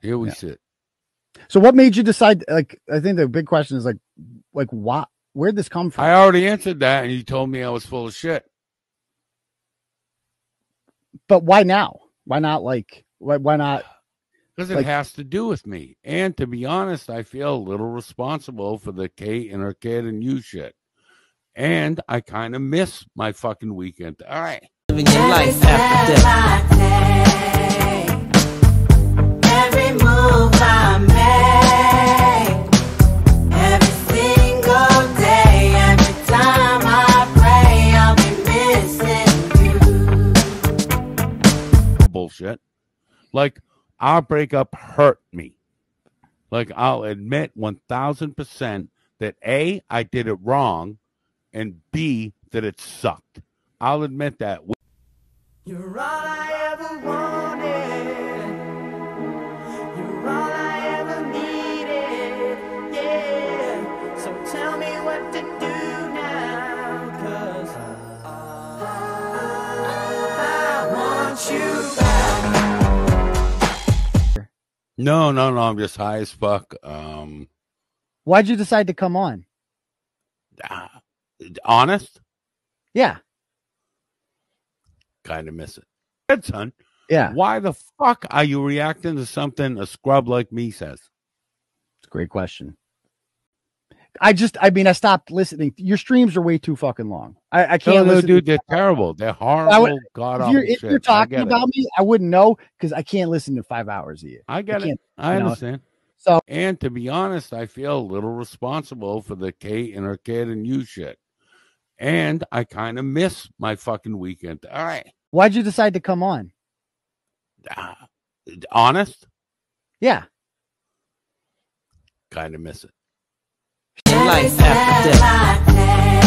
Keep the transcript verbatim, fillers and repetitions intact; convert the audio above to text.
Here we yeah. sit. So what made you decide? Like, I think the big question is like, like why? Where'd this come from? I already answered that, and you told me I was full of shit. But why now? Why not? Like, why? Why not? Because it like, has to do with me. And to be honest, I feel a little responsible for the Kate and her kid and you shit. And I kind of miss my fucking weekend. All right. Living your life after death. Every move I make, every single day, every time I pray, I'll be missing you. Bullshit. Like, our breakup hurt me. Like, I'll admit one thousand percent that A, I did it wrong, and B, that it sucked. I'll admit that. You're all I ever wanted. You're all I ever needed. Yeah. So tell me what to do now, 'cause I, I want you back. No, no, no. I'm just high as fuck. Um, Why'd you decide to come on? Uh, honest? Yeah. Kind of miss it. Good, son. Yeah. Why the fuck are you reacting to something a scrub like me says? It's a great question. I just, I mean, I stopped listening. Your streams are way too fucking long. I, I can't no, listen. Dude, they're terrible. They're horrible. God awful shit. If you're talking about me, I wouldn't know because I can't listen to five hours a year. I get it. I understand. So, and to be honest, I feel a little responsible for the Kate and her kid and you shit. And I kind of miss my fucking weekend. All right. Why'd you decide to come on? Uh, honest? Yeah. Kind of miss it. Life after death.